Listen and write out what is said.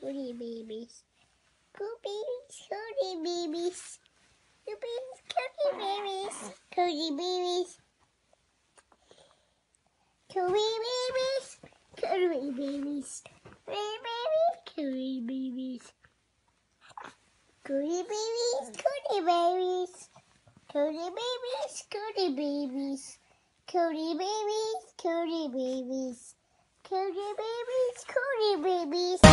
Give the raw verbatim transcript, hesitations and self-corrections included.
Goody babies. Goody babies. Babies. Goody babies. Goody babies. Goody babies. Goody babies. Goody babies. Goody babies. Goody babies. Goody babies. Goody babies. Goody babies. Goody babies. Goody babies. Goody babies.